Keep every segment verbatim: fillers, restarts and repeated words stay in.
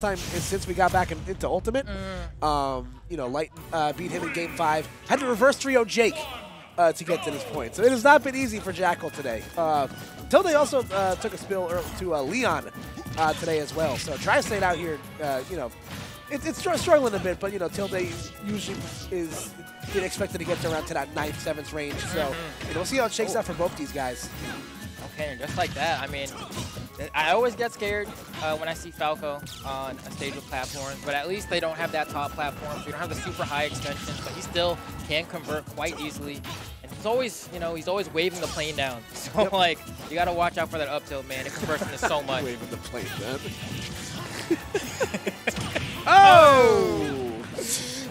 time since we got back in, into Ultimate. Mm. Um, you know, Light uh, beat him in Game five. Had to reverse trio Jake uh, to get to this point. So it has not been easy for Jackal today. Uh, Tilde also uh, took a spill to uh, Leon uh, today as well. So try to stay out here, uh, you know. It, it's struggling a bit, but, you know, Tilde usually is being expected to get to around to that ninth, seventh range. So mm-hmm. we'll see how it shakes oh. out for both these guys. Okay, and just like that, I mean, I always get scared uh, when I see Falco on a stage with platforms, but at least they don't have that top platform, so you don't have the super high extensions, but he still can convert quite easily. And he's always, you know, he's always waving the plane down. So, yep. like, you got to watch out for that up tilt, man. The conversion is so much. Waving the plane down. Oh!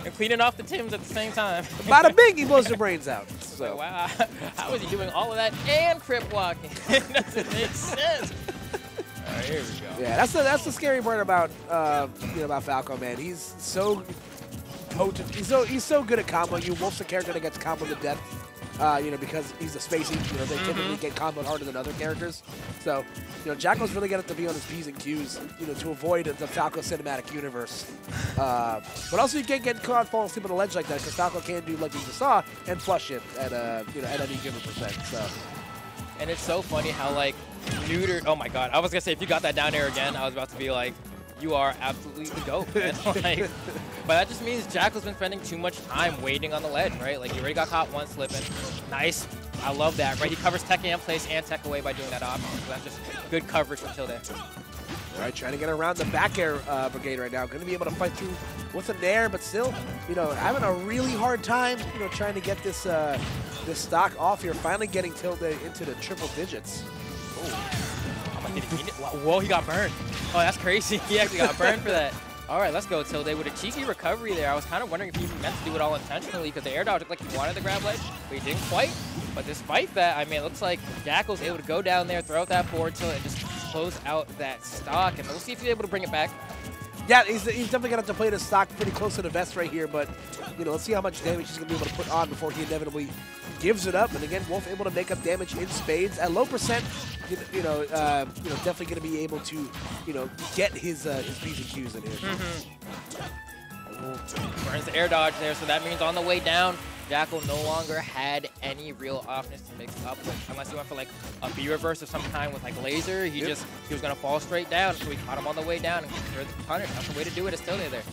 And cleaning off the Tims at the same time. Bada bing, he blows your brains out. So. Wow. How is he doing all of that and crip walking? It doesn't make sense. All right, here we go. Yeah, that's the that's the scary part about uh, you know, about Falco, man. He's so potent. He's so he's so good at combo. You Wolf's a character that gets comboed to death. Uh, you know, because he's a space eater, you know, they mm-hmm. typically get comboed harder than other characters. So, you know, Jackal's really gonna have to be on his P's and Q's, you know, to avoid the Falco cinematic universe. Uh, but also, you can't get caught falling asleep on a ledge like that, because Falco can do, like we just saw, and flush it at uh, you know, at any given percent. So, and it's so funny how like neutered. Oh my God, I was gonna say if you got that down air again, I was about to be like, you are absolutely the GOAT, man. Like, but that just means Jackal's been spending too much time waiting on the ledge, right? Like, he already got caught once slipping. Nice. I love that, right? He covers tech and place and tech away by doing that option. So that's just good coverage from Tilde. All right, trying to get around the back air uh, brigade right now. Going to be able to fight through with a nair, but still, you know, having a really hard time, you know, trying to get this, uh, this stock off here. Finally getting Tilde into the triple digits. Ooh. Whoa, he got burned. Oh, that's crazy. He actually got burned for that. All right, let's go, Tilde. With a cheeky recovery there, I was kind of wondering if he meant to do it all intentionally because the air dodge looked like he wanted the grab ledge, but he didn't quite. But despite that, I mean, it looks like Jackal's able to go down there, throw out that forward tilt, and just close out that stock. And we'll see if he's able to bring it back. Yeah, he's, he's definitely going to have to play the stock pretty close to the vest right here, but, you know, let's see how much damage he's going to be able to put on before he inevitably gives it up. And again, Wolf able to make up damage in spades. At low percent, you know, uh, you know, definitely going to be able to, you know, get his, uh, his P's and Q's in here. Mm-hmm. Burns the air dodge there, so that means on the way down, Jackal no longer had any real offense to mix up with, unless he went for like a B reverse of some kind with like laser. He yep. just, he was gonna fall straight down, so we caught him on the way down and secured the punish. That's the way to do it, it's still there. There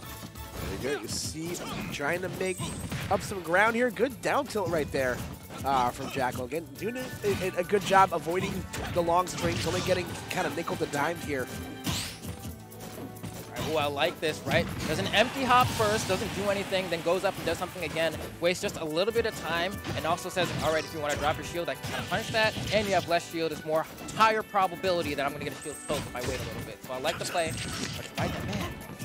you go, you see, trying to make up some ground here. Good down tilt right there uh, from Jackal. Again, doing a, a good job avoiding the long strings, only getting kind of nickel to dime here. Oh, I like this, right? Does an empty hop first, doesn't do anything, then goes up and does something again, wastes just a little bit of time, and also says, all right, if you want to drop your shield, I can kind of punish that, and you have less shield, it's more higher probability that I'm going to get a shield tilt if I wait a little bit. So I like the play. But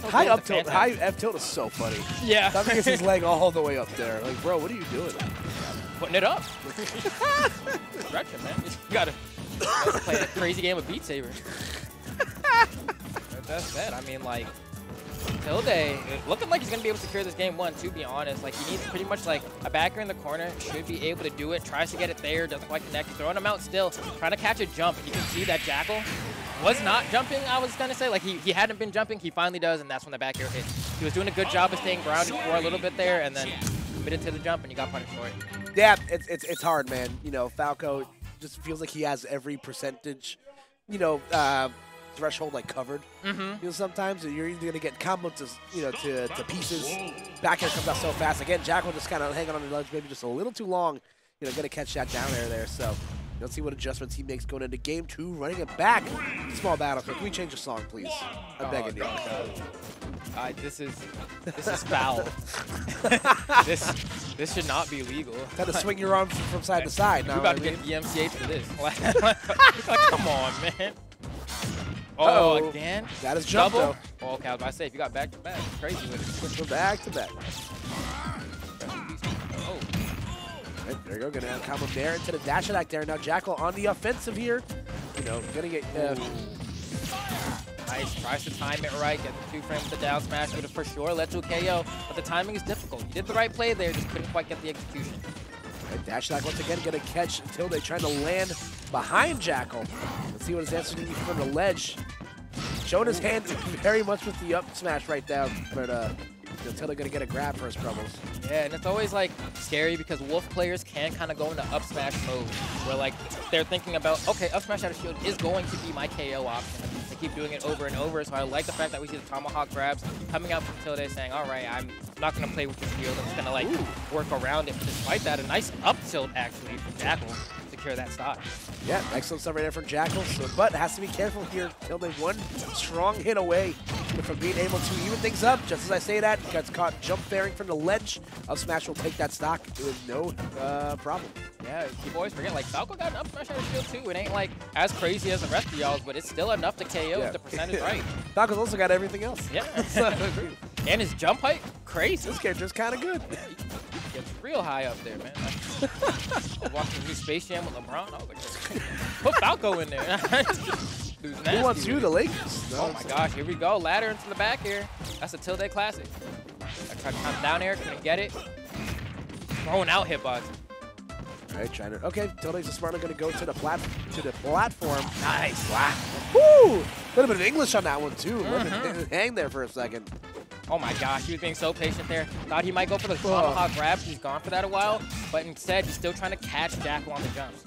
so high up tilt, high up tilt is so funny. Yeah. That makes his leg all the way up there. Like, bro, what are you doing? Putting it up. Stretch it, man. You got to play a crazy game of Beat Saber. That's it. I mean, like, Tilde, looking like he's going to be able to secure this game one, to be honest. Like, he needs pretty much, like, a backer in the corner. Should be able to do it. Tries to get it there. Doesn't quite connect. Throwing him out still. Trying to catch a jump. You can see that Jackal was not jumping, I was going to say. Like, he, he hadn't been jumping. He finally does, and that's when the back air hits. He was doing a good job of staying grounded for a little bit there, and then committed to the jump, and he got punished for it. Yeah, it's, it's, it's hard, man. You know, Falco just feels like he has every percentage, you know, uh... threshold like covered. Mm-hmm. You know, sometimes you're either gonna get combo to you know to, to pieces. Back air comes out so fast. Again, Jackal just kind of hanging on the ledge maybe just a little too long. You know, gonna catch that down air there. So let's see what adjustments he makes going into game two. Running it back. Small battle. Can we change the song, please? I'm oh, begging you. Uh, this is this is foul. this this should not be legal. Got to swing your arms from side to side. You're about to get E M C H for this. Like, come on, man. Oh, uh-oh. Again? That is jump, double. Though. Oh, okay, I was about to say, if you got back to back, it's crazy with it. Back to back. Oh. Right, there you go, gonna have combo there into the dash attack there. Now Jackal on the offensive here. You know, gonna get... Uh, nice, tries to time it right, get the two frames with the down smash, would have for sure led to a K O, but the timing is difficult. You did the right play there, just couldn't quite get the execution. Right, dash attack once again, gonna catch until they try to land behind Jackal. Let's see what his answer is from the ledge. Showed his hand very much with the up smash right down, but uh, Tilde gonna get a grab for his troubles. Yeah, and it's always like scary because Wolf players can kind of go into up smash mode where like they're thinking about, okay, up smash out of shield is going to be my K O option. They keep doing it over and over, so I like the fact that we see the tomahawk grabs coming out from Tilde saying, all right, I'm not gonna play with the shield, I'm just gonna like Ooh. work around it. But despite that, a nice up tilt actually from Jakal. Secure that stock. Yeah, excellent stuff right there from Jakal, so, but has to be careful here. Tilde one strong hit away from being able to even things up. Just as I say that, gets caught jump fairing from the ledge. Up smash will take that stock with no uh, problem. Yeah, you boys forget, like, Falco got an up smash out of shield too. It ain't like as crazy as the rest of y'all's, but it's still enough to K O yeah. if the percent is right. Falco's also got everything else. Yeah. And his jump height, crazy. This character's kind of good. Yeah, he gets real high up there, man. I watched the new Space Jam with LeBron. I was like, put Falco in there. Who wants you, the Lakers? No, oh my gosh, here we go. Ladder into the back here. That's a Tilde classic. I tried to come down air, couldn't get it. Throwing out hitbox. All right, trying to. Okay, Tilde's just smartly going to go to the plat to the platform. Nice. Wow. Woo! A little bit of English on that one too. Mm-hmm. Hang there for a second. Oh my gosh, he was being so patient there. Thought he might go for the tomahawk grab. He's gone for that a while, but instead he's still trying to catch Jakal on the jumps.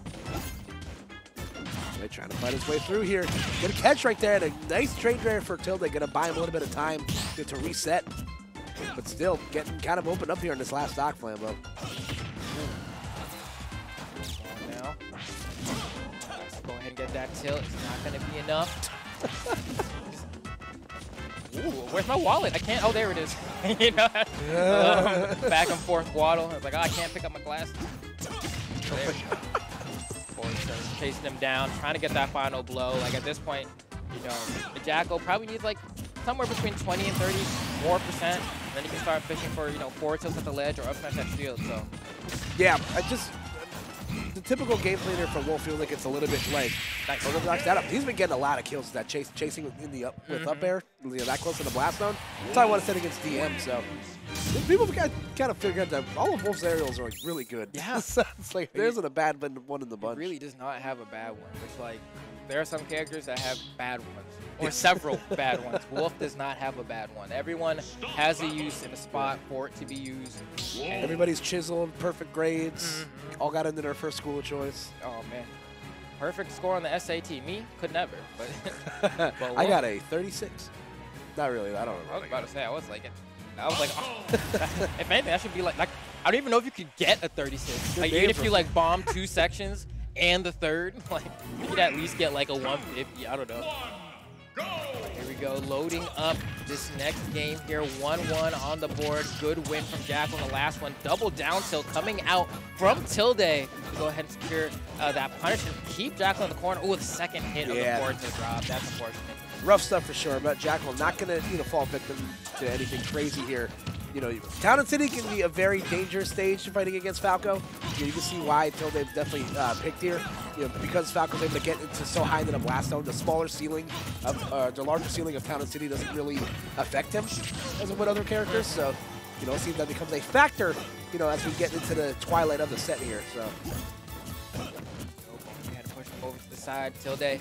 They're trying to fight his way through here. Good catch right there, and a nice trade there for Tilde. Going to buy him a little bit of time to, to reset, but still getting kind of opened up here in this last stock, Flambo. Now, let's go ahead and get that tilt. It's not going to be enough. Ooh, where's my wallet? I can't. Oh, there it is. You know, yeah. um, back and forth waddle. I was like, oh, I can't pick up my glasses. There we go. Chasing him down, trying to get that final blow. Like at this point, you know, the Jakal probably needs like somewhere between twenty and thirty more percent. And then you can start fishing for, you know, forward tilts at the ledge or up smash at shield. So, yeah, I just. The typical game leader for Wolf feels like it's a little bit like nice. Overblocks that up. He's been getting a lot of kills that chase, chasing in the up with mm-hmm. up air, you know, that close to the blast zone. That's how I want to set against D M. So people kind of figure out that all of Wolf's aerials are like really good. Yeah, so it's like there isn't a bad one in the bunch. He really does not have a bad one. It's like there are some characters that have bad ones or several bad ones. Wolf does not have a bad one. Everyone has a use and a spot for it to be used. And everybody's chiseled, perfect grades, mm-hmm. all got into their first school choice. Oh man, perfect score on the S A T. Me could never. But, but I got a thirty-six. Not really. I don't remember. I was about to say I was like it. I was like, oh. If anything, that should be like, like, I don't even know if you could get a thirty-six. Like, even if you like bomb two sections and the third, like, you could at least get like a one fifty. I don't know. Here we go, loading up this next game here. one one on the board. Good win from Jakal on the last one. Double down tilt coming out from Tilde to go ahead and secure uh, that punishment. Keep Jakal in the corner. Oh, the second hit yeah. on the board to drop. That's unfortunate. Rough stuff for sure, but Jakal not going to you know, fall victim to anything crazy here. You know, Town and City can be a very dangerous stage fighting against Falco. You, know, you can see why Tilde definitely uh, picked here. You know, because Falco's able to get into so high that a blast zone, the smaller ceiling, of, uh, the larger ceiling of Town and City doesn't really affect him as with other characters. So, you know, it seems that becomes a factor, you know, as we get into the twilight of the set here. So, we had to push him over to the side. Tilde.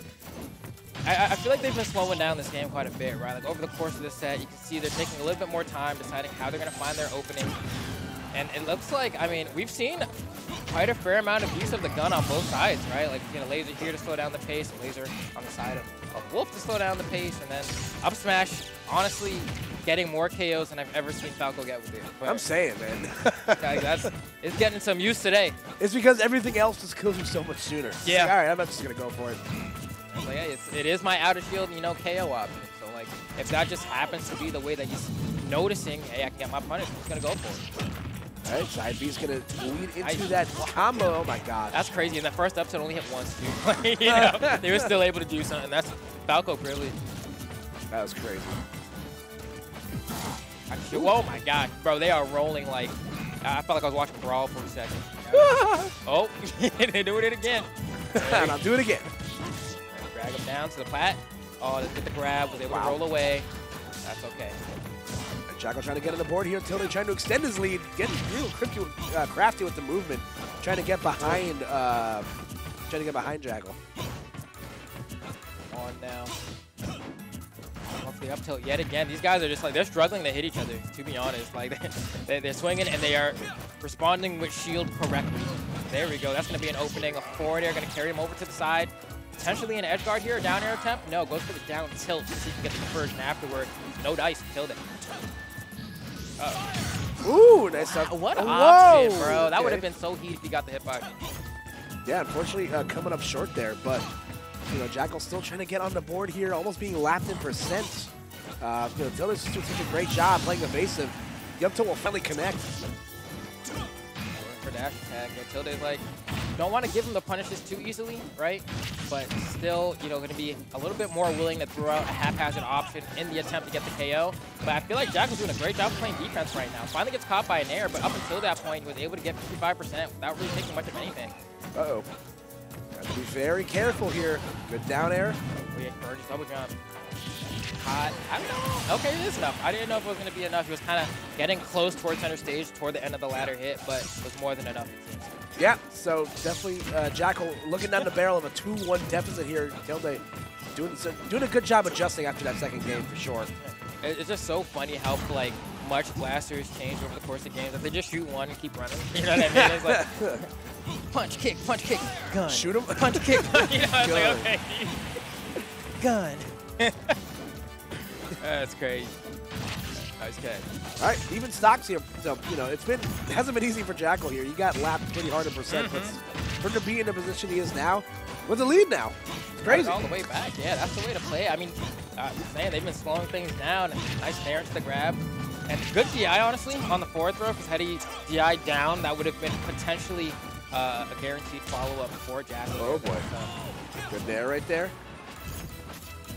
I, I feel like they've been slowing down this game quite a bit, right? Like over the course of this set, you can see they're taking a little bit more time deciding how they're going to find their opening. And it looks like, I mean, we've seen quite a fair amount of use of the gun on both sides, right? Like, you know, laser here to slow down the pace, a laser on the side of, of Wolf to slow down the pace, and then up smash, honestly, getting more K Os than I've ever seen Falco get with it. But I'm saying, man. Like that's, it's getting some use today. It's because everything else just kills you so much sooner. Yeah. Like, all right, I'm not just going to go for it. Like, hey, it's, it is my outer shield, you know, K O option. So, like, if that just happens to be the way that he's noticing, hey, I can get my punishment, he's going to go for it. All right, side B's going to lead into I, that combo. Oh, my God. That's crazy. And the first episode only hit once, too. You know, they were still able to do something. That's Falco privilege. That was crazy. I, oh, my God. Bro, they are rolling like... I felt like I was watching Brawl for a second. Oh, they're doing it again. And I'll do it again. Drag him down to the plat. Oh, did the grab. Was able wow. to roll away. That's okay. And Jakal trying to get on the board here. Tilde trying to extend his lead. Getting real crafty, uh, crafty with the movement. Trying to get behind. Uh, trying to get behind Jakal. On now. the up tilt yet again. These guys are just like, they're struggling to hit each other, to be honest. Like, they, they're swinging and they are responding with shield correctly. There we go. That's going to be an opening. A forward air going to carry him over to the side. Potentially an edge guard here, a down air attempt. No, goes for the down tilt to see if he can get the conversion afterward. No dice, killed it. Uh-oh. Ooh, nice up. What an option, bro. That okay. would have been so heat if he got the hit by. Yeah, unfortunately uh, coming up short there, but you know, Jakal's still trying to get on the board here, almost being lapped in percent. Uh, you know, Tilda's doing such a great job playing evasive. The up tilt will finally connect. Going for dash attack. You know, Tilda's like, don't want to give him the punishes too easily, right? But still, you know, going to be a little bit more willing to throw out a haphazard option in the attempt to get the K O. But I feel like Jakal's doing a great job playing defense right now. Finally gets caught by an air, but up until that point, he was able to get fifty-five percent without really taking much of anything. Uh-oh. Got to be very careful here. Good down air. Oh, yeah, Burgess double jump. Hot. I don't know. Okay, it is enough. I didn't know if it was going to be enough. He was kind of getting close towards center stage, toward the end of the ladder hit, but it was more than enough. Yeah, so definitely uh, Jakal looking down the barrel of a two one deficit here. Tilde doing, doing a good job adjusting after that second game, for sure. It's just so funny how, like, much blasters change over the course of games. Like, they just shoot one and keep running. You know what I mean? It's like... Punch, kick, punch, kick, gun. Shoot him. Punch, kick, gun. You know, I was like, okay. Gun. That's crazy. Nice catch. All right, even stocks here. So, you know, it's been, it hasn't been easy for Jakal here. He got lapped pretty hard in percent, mm-hmm. but for him to be in the position he is now, with the lead now, it's crazy. All the way back, yeah, that's the way to play. I mean, uh, man, they've been slowing things down. Nice nair to the grab. And good D I, honestly, on the forward throw, because had he D I'd down, that would have been potentially Uh, a guaranteed follow-up for Jakal. Oh, boy. Good there right there.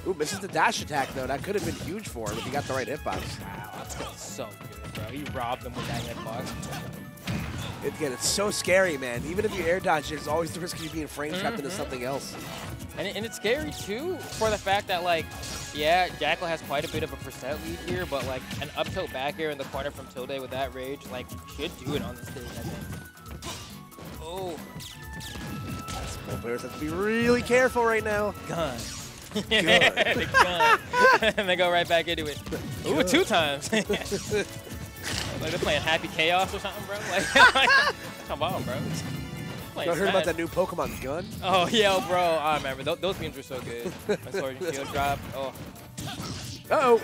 Ooh, misses the dash attack, though. That could have been huge for him if he got the right hitbox. Wow, that's so good, bro. He robbed him with that hitbox. It, again, it's so scary, man. Even if you air dodge, there's always the risk of you being frame-trapped mm-hmm. into something else. And, and it's scary, too, for the fact that, like, yeah, Jakal has quite a bit of a percent lead here, but, like, an up-tilt back air in the corner from Tilde with that rage, like, should do it on this thing, I think. Oh. Both players have to be really careful right now. Gun. Gun. The gun. And they go right back into it. Ooh, gun. Two times. Like they're playing Happy Chaos or something, bro. Like, come on, bro. I heard about that new Pokemon gun. Oh, yeah, bro. I remember. Th those games were so good. My sword and shield drop. Oh. Uh-oh.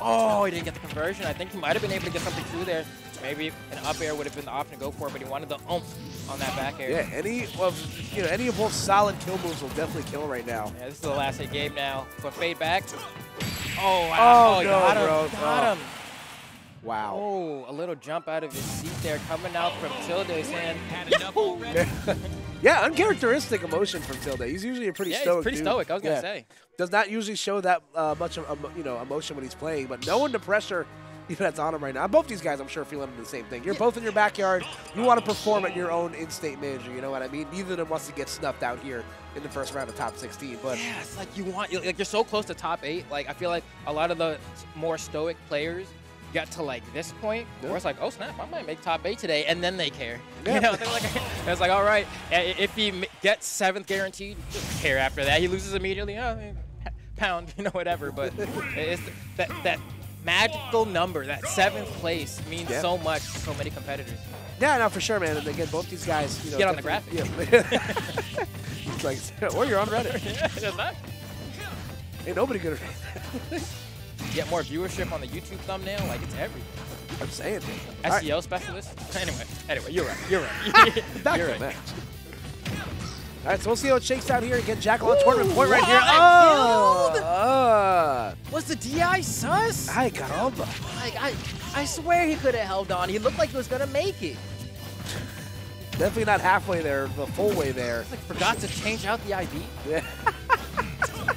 Oh, he didn't get the conversion. I think he might have been able to get something through there. Maybe an up air would have been the option to go for it, but he wanted the oomph on that back air. Yeah, any of you know any of Wolf's solid kill moves will definitely kill right now. Yeah, this is the last hit game now. So fade back. Oh, wow. Oh, oh no, got him. Bro. Got him. Oh. Wow. Oh, a little jump out of his seat there, coming out from Tilde saying, yeah, uncharacteristic emotion from Tilde. He's usually a pretty yeah, stoic. Yeah, he's pretty dude. stoic. I was yeah. gonna say. Does not usually show that uh, much of um, you know emotion when he's playing, but knowing the pressure. Even that's on him right now. Both these guys, I'm sure, feeling the same thing. You're yeah. both in your backyard. You want to perform at your own in-state manager. You know what I mean? Neither of them wants to get snuffed out here in the first round of top sixteen. But yeah, it's like you want, like you're so close to top eight. Like I feel like a lot of the more stoic players got to like this point yeah. where it's like, oh snap, I might make top eight today, and then they care. Yeah. You know, they're like, it's like all right, if he gets seventh guaranteed, just care after that. He loses immediately. Oh, pound, you know, whatever. But it's that that. magical number, that seventh place means yeah. so much to so many competitors. Yeah, no, for sure, man. And again, both these guys, you know, get on the graphic. Yeah. It's like, or you're on Reddit. Yeah, that. Ain't nobody good at get more viewership on the YouTube thumbnail, like it's everything. I'm saying things. S E O right. specialist. Anyway, anyway, you're right. You're right. Back you're right. Match. All right, so we'll see how it shakes out here. Again, Jakal on tournament point right here. Oh! Uh, was the D I sus? I got all the... Like, I, I swear he could have held on. He looked like he was going to make it. Definitely not halfway there, the full way there. Like, forgot to change out the I D. Yeah. All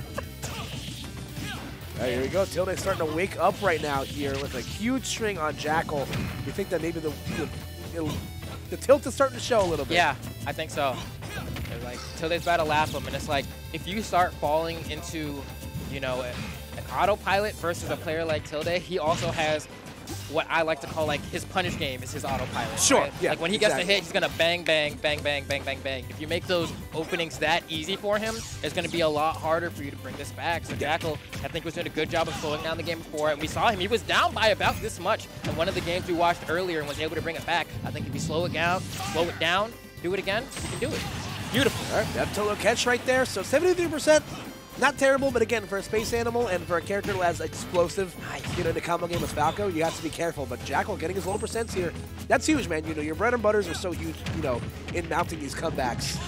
right, here we go. Tilde's starting to wake up right now here with a huge string on Jakal. You think that maybe the, the, the, the tilt is starting to show a little bit. Yeah, I think so. Like, Tilde's about to lap him, and it's like, if you start falling into, you know, a, an autopilot versus a player like Tilde, he also has what I like to call like his punish game is his autopilot. Sure. Right? Yeah, like when he gets exactly. a hit, he's gonna bang, bang, bang, bang, bang, bang, bang. If you make those openings that easy for him, it's gonna be a lot harder for you to bring this back. So yeah. Jakal, I think, was doing a good job of slowing down the game before, and we saw him. He was down by about this much in one of the games we watched earlier and was able to bring it back. I think if you slow it down, slow it down, do it again, you can do it. Beautiful. All right, that total catch right there. So seventy-three percent. Not terrible, but again, for a space animal and for a character that's explosive, you know, in a combo game with Falco, you have to be careful. But Jakal getting his low percents here, that's huge, man. You know, your bread and butters are so huge, you know, in mounting these comebacks.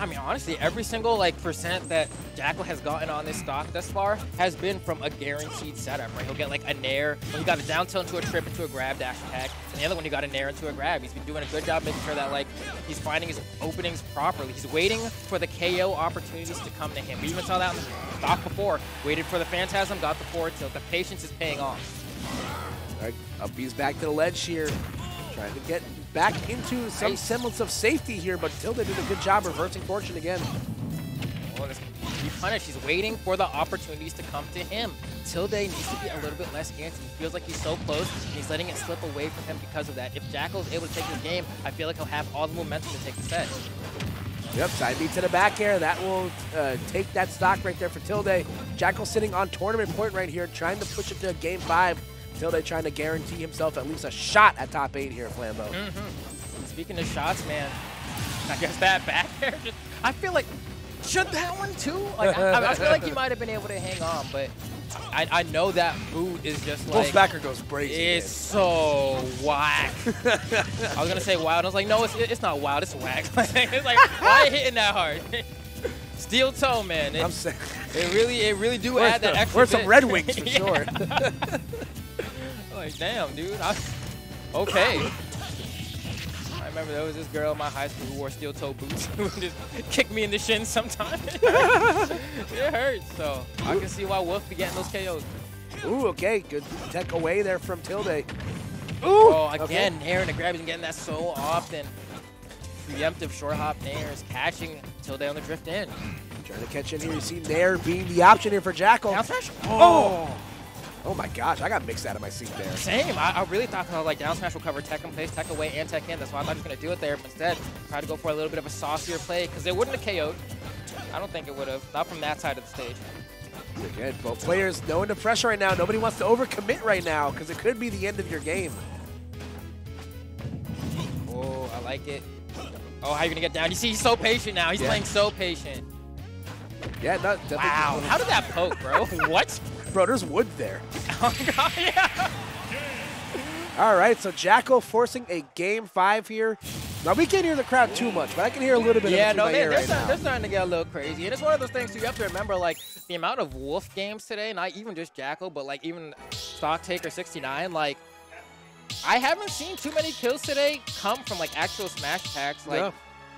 I mean, honestly, every single like percent that Jakal has gotten on this stock thus far has been from a guaranteed setup, right? He'll get like a nair, he got a down tilt into a trip, into a grab dash attack, and the other one he got a nair into a grab. He's been doing a good job making sure that like he's finding his openings properly. He's waiting for the K O opportunities to come to him. We even saw that in the stock before. Waited for the Phantasm, got the forward tilt. The patience is paying off. All right, up he's back to the ledge here. Trying to get back into some nice. semblance of safety here, but Tilde did a good job reversing fortune again. Oh, this he punished. He's waiting for the opportunities to come to him. Tilde needs to be a little bit less antsy. He feels like he's so close, and he's letting it slip away from him because of that. If Jakal is able to take this game, I feel like he'll have all the momentum to take the set. Yep, side B to the back air. That will uh, take that stock right there for Tilde. Jakal sitting on tournament point right here, trying to push it to game five. Tilde trying to guarantee himself at least a shot at top eight here at Flambo. Mm-hmm. Speaking of shots, man, I guess that back air just, I feel like, should that one too? Like, I, I feel like you might have been able to hang on, but I, I know that boot is just like. Wolf's backer goes crazy. It's man. so whack. I was gonna say wild. I was like, no, it's it's not wild. It's whack. It's like, why are you hitting that hard? Steel toe, man. It, I'm sick. It really, it really do where's add the, that extra. Where's some Red Wings for sure. Like, damn, dude. I, okay. I remember there was this girl in my high school who wore steel toe boots who would just kick me in the shin sometimes. It hurts. It hurts. So I can see why Wolf be getting those K Os. Ooh, okay. Good tech away there from Tilde. Ooh. Oh, again, okay. Nair and the grab. He's getting that so often. Preemptive short hop Nair is catching Tilde on the drift in. Trying to catch in here. You see Nair being the option here for Jakal. Down smash? Oh. oh. Oh my gosh, I got mixed out of my seat there. Same, I, I really thought kind of like down smash will cover tech in place, tech away, and tech in. That's why I thought he was going to do it there, but instead tried to go for a little bit of a saucier play, because it wouldn't have K O'd. I don't think it would have, not from that side of the stage. Again, both players no under pressure right now. Nobody wants to overcommit right now, because it could be the end of your game. Oh, I like it. Oh, how are you going to get down? You see, he's so patient now. He's yeah. playing so patient. Yeah, no, definitely. Wow, how did that poke, bro? What? Bro, there's wood there. Oh, God, yeah. All right, so Jakal forcing a game five here. Now, we can't hear the crowd too much, but I can hear a little bit yeah, of it. Yeah, no, they, they're, right starting, they're starting to get a little crazy. And it's one of those things, too, you have to remember, like, the amount of Wolf games today, not even just Jakal, but, like, even Stock Taker sixty-nine, like, I haven't seen too many kills today come from, like, actual smash attacks. Like, yeah.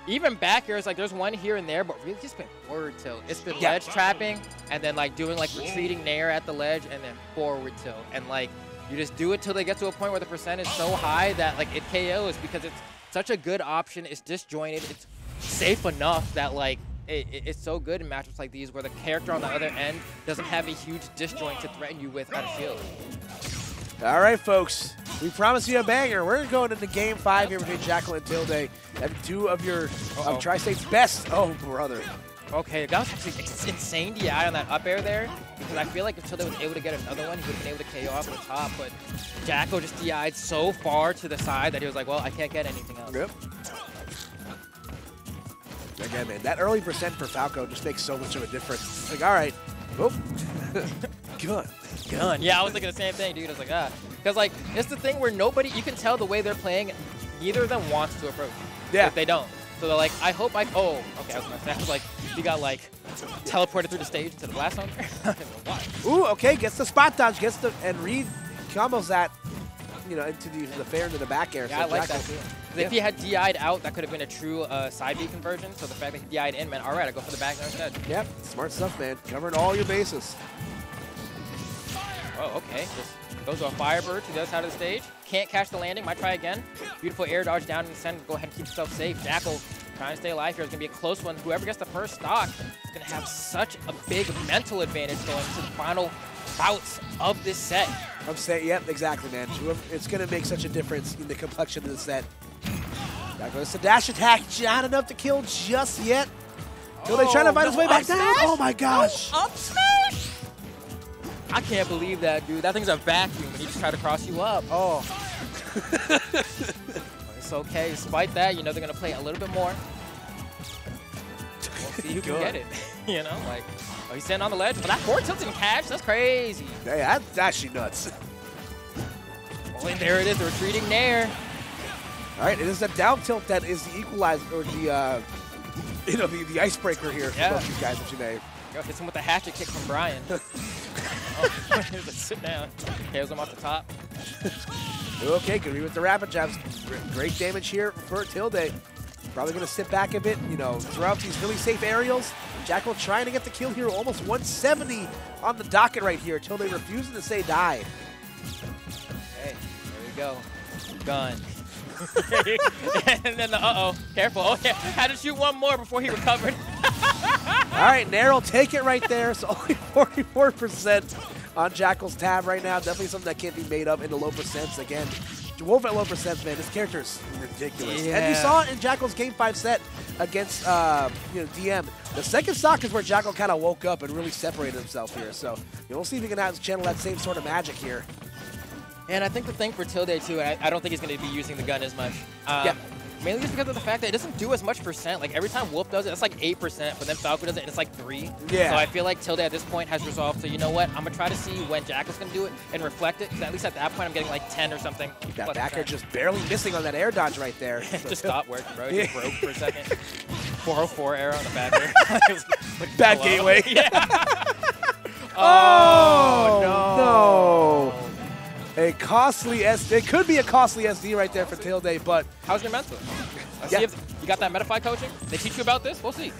Even back airs, like there's one here and there, but really just been forward tilt. It's been yeah. ledge trapping and then like doing like retreating nair at the ledge and then forward tilt. And like you just do it till they get to a point where the percent is so high that like it K Os because it's such a good option. It's disjointed. It's safe enough that like it, it, it's so good in matchups like these where the character on the other end doesn't have a huge disjoint to threaten you with out of shield. All right, folks, we promise you a banger. We're going into game five here between Jakal and Tilde. And two of your uh -oh. um, Tri-State's best. Oh, brother. Okay, that was actually insane D I on that up air there, because I feel like if Tilde was able to get another one, he would have been able to K O off the top, but Jakal just D I'd so far to the side that he was like, well, I can't get anything else. Yep. Again, man, that early percent for Falco just makes so much of a difference. It's like, all right, whoop. Gun. Gun. Yeah, I was thinking the same thing, dude. I was like, ah. Because, like, it's the thing where nobody, you can tell the way they're playing, neither of them wants to approach. Yeah. If they don't. So they're like, I hope I, oh, okay, I was going to say, I was like, you got, like, teleported through the stage to the blast zone. Ooh, okay, gets the spot dodge, gets the, and Reed combos that, you know, into the, the fair, into the back air. Yeah, so I like that, too. Yeah. If he had D I'd out, that could have been a true uh, side B conversion. So the fact that he D I'd in, man, all right, I go for the back air instead. Yep, smart stuff, man. Covering all your bases. Oh, okay. Just goes to a Firebird to the other side of the stage. Can't catch the landing. Might try again. Beautiful air dodge down in the center. Go ahead and keep yourself safe. Jakal trying to stay alive here. It's going to be a close one. Whoever gets the first stock is going to have such a big mental advantage going to the final bouts of this set. I'm saying, yep, exactly, man. It's going to make such a difference in the complexion of the set. That goes to dash attack. Not enough to kill just yet. Till oh, they try to find no, his way back down. Oh, my gosh. No, up smash! I can't believe that, dude. That thing's a vacuum, and he just tried to cross you up. Oh. It's okay. Despite that, you know they're going to play a little bit more. We'll see who can get it. You know, like, oh, he's standing on the ledge, but that forward tilt's in cash. That's crazy. Hey, that's actually nuts. Oh, and there it is. The retreating nair. All right, it is the down tilt that is the equalizer, or the, uh, you know, the, the icebreaker here for yeah. both you guys, if you may. Yo, hits him with a hatchet kick from Brian. Oh, here's a sit down. Here's him off the top. Okay, good with the rapid jabs. Great damage here for Tilde. Probably going to sit back a bit, you know, throw out these really safe aerials. Jackal trying to get the kill here, almost one seventy on the docket right here. Tilde refusing to say die. Hey, there we go. Gun. And then the uh-oh, careful. Oh, yeah. Had to shoot one more before he recovered. All right, Nair will take it right there. So only forty-four percent on Jackal's tab right now. Definitely something that can't be made up into low percents again. Wolf at low percents, man. His character is ridiculous. Yeah. And you saw it in Jackal's Game five set against uh, you know, D M. The second stock is where Jackal kind of woke up and really separated himself here. So you know, we'll see if he can channel that same sort of magic here. And I think the thing for Tilde, too, I, I don't think he's going to be using the gun as much. Um, yeah. Mainly just because of the fact that it doesn't do as much percent. Like, every time Wolf does it, it's like eight percent. But then Falco does it, and it's like three. Yeah. So I feel like Tilde at this point has resolved to, you know what, I'm going to try to see when Jackal's going to do it and reflect it. Because at least at that point, I'm getting like ten or something. That backer just barely missing on that air dodge right there. So just stopped working, bro. It just broke for a second. four oh four arrow on the backer. Like, bad hello? Gateway. Yeah. oh, oh, no. no. A costly S D. It could be a costly S D right there for Tilde, but... How's your mental? Yeah. See if you got that Metafy coaching? They teach you about this? We'll see.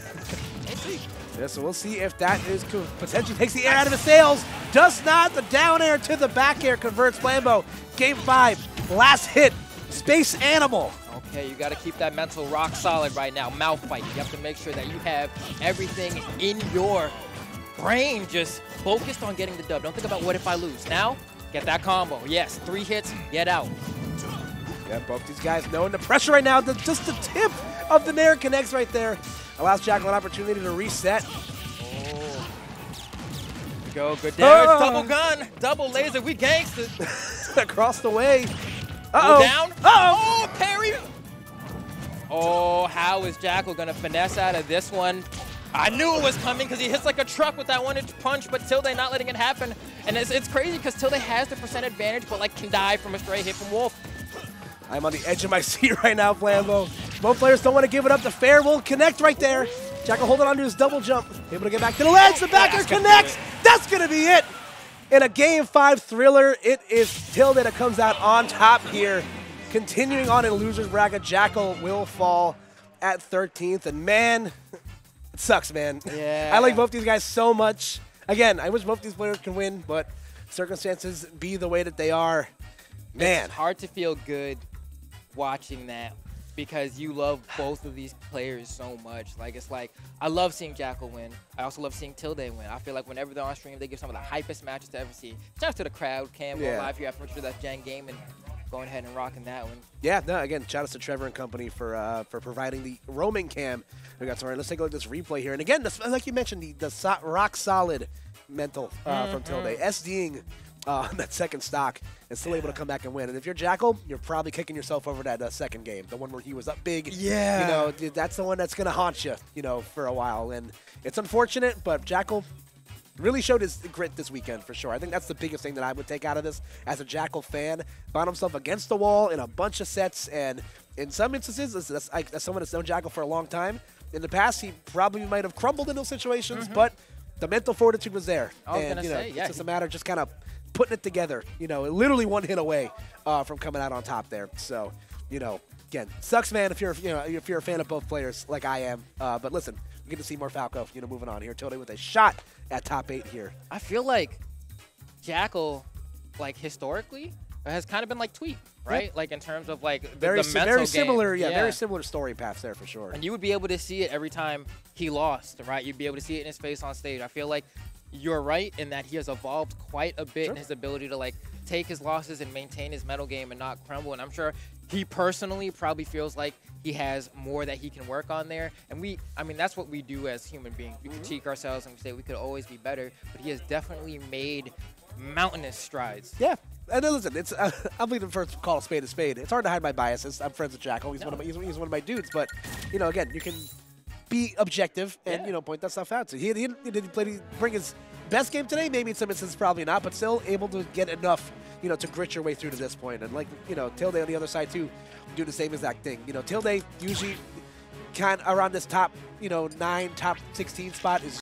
We'll see. Yeah, so we'll see if that is cool. Potentially takes the air out of his sails. Does not. The down air to the back air converts Flambo. Game five. Last hit. Space Animal. Okay, you got to keep that mental rock solid right now. Mouth fight. You have to make sure that you have everything in your brain just focused on getting the dub. Don't think about what if I lose. Now... Get that combo. Yes, three hits, get out. Yeah, both these guys knowing the pressure right now. The, just the tip of the Nair connects right there. Allows Jackal an opportunity to reset. Oh. We go, good damage. Oh. Double gun, double laser. We gangsters. Across the way. Uh-oh. Go down. Uh-oh. Oh, parry. Oh, how is Jackal going to finesse out of this one? I knew it was coming because he hits like a truck with that one-inch punch, but Tilde not letting it happen. And it's, it's crazy because Tilde has the percent advantage, but like can die from a stray hit from Wolf. I'm on the edge of my seat right now, Flambo. Both players don't want to give it up. The fair will connect right there. Jackal holding on to his double jump. Able to get back to the ledge. The backer connects. That's going to be it. In a Game five thriller, it is Tilde that comes out on top here. Continuing on in loser's bracket, Jackal will fall at thirteenth. And man... It sucks, man. Yeah. I like both these guys so much. Again, I wish both these players can win, but circumstances be the way that they are. Man. It's hard to feel good watching that because you love both of these players so much. Like, it's like, I love seeing Jackal win. I also love seeing Tilde win. I feel like whenever they're on stream, they give some of the hypest matches to ever see. Shout out to the crowd, Cam, yeah. live here after sure that Gen game and going ahead and rocking that one. Yeah, no, again, shout out to Trevor and company for uh, for providing the roaming cam. We got sorry. Let's take a look at this replay here. And again, this, like you mentioned, the, the so rock solid mental uh, mm -hmm. from Tilde, SDing uh, on that second stock and still yeah. able to come back and win. And if you're Jackal, you're probably kicking yourself over that uh, second game, the one where he was up big. Yeah. You know, dude, that's the one that's going to haunt you, you know, for a while. And it's unfortunate, but Jackal really showed his grit this weekend for sure. I think that's the biggest thing that I would take out of this as a Jackal fan. Found himself against the wall in a bunch of sets, and in some instances, as, as someone that's known Jackal for a long time, in the past he probably might have crumbled in those situations, mm-hmm. but the mental fortitude was there. I was and gonna you know, say, yeah, it's just a matter of just kind of putting it together. You know, literally one hit away uh, from coming out on top there. So, you know, again, sucks, man. If you're you know if you're a fan of both players like I am, uh, but listen. Get to see more Falco, you know, moving on here. Tilde with a shot at top eight here. I feel like Jackal, like, historically, has kind of been, like, tweaked, right? Yep. Like, in terms of, like, the, very, the mental very similar, game. Yeah, yeah, very similar story paths there for sure. And you would be able to see it every time he lost, right? You'd be able to see it in his face on stage. I feel like you're right in that he has evolved quite a bit sure. in his ability to, like, take his losses and maintain his metal game and not crumble. And I'm sure he personally probably feels like he has more that he can work on there. And we, I mean, that's what we do as human beings. We critique ourselves and we say we could always be better, but he has definitely made mountainous strides. Yeah. And listen, it's, uh, I'll be the first to call a spade a spade. It's hard to hide my biases. I'm friends with Jackal. He's, no. one of my, he's, he's one of my dudes. But, you know, again, you can be objective and, yeah. you know, point that stuff out. So he, he, he didn't play, he bring his best game today. Maybe in some instances, probably not, but still able to get enough, you know, to grit your way through to this point. And, like, you know, Tilde on the other side, too, do the same exact thing. You know, Tilde usually kind of around this top, you know, nine, top sixteen spot is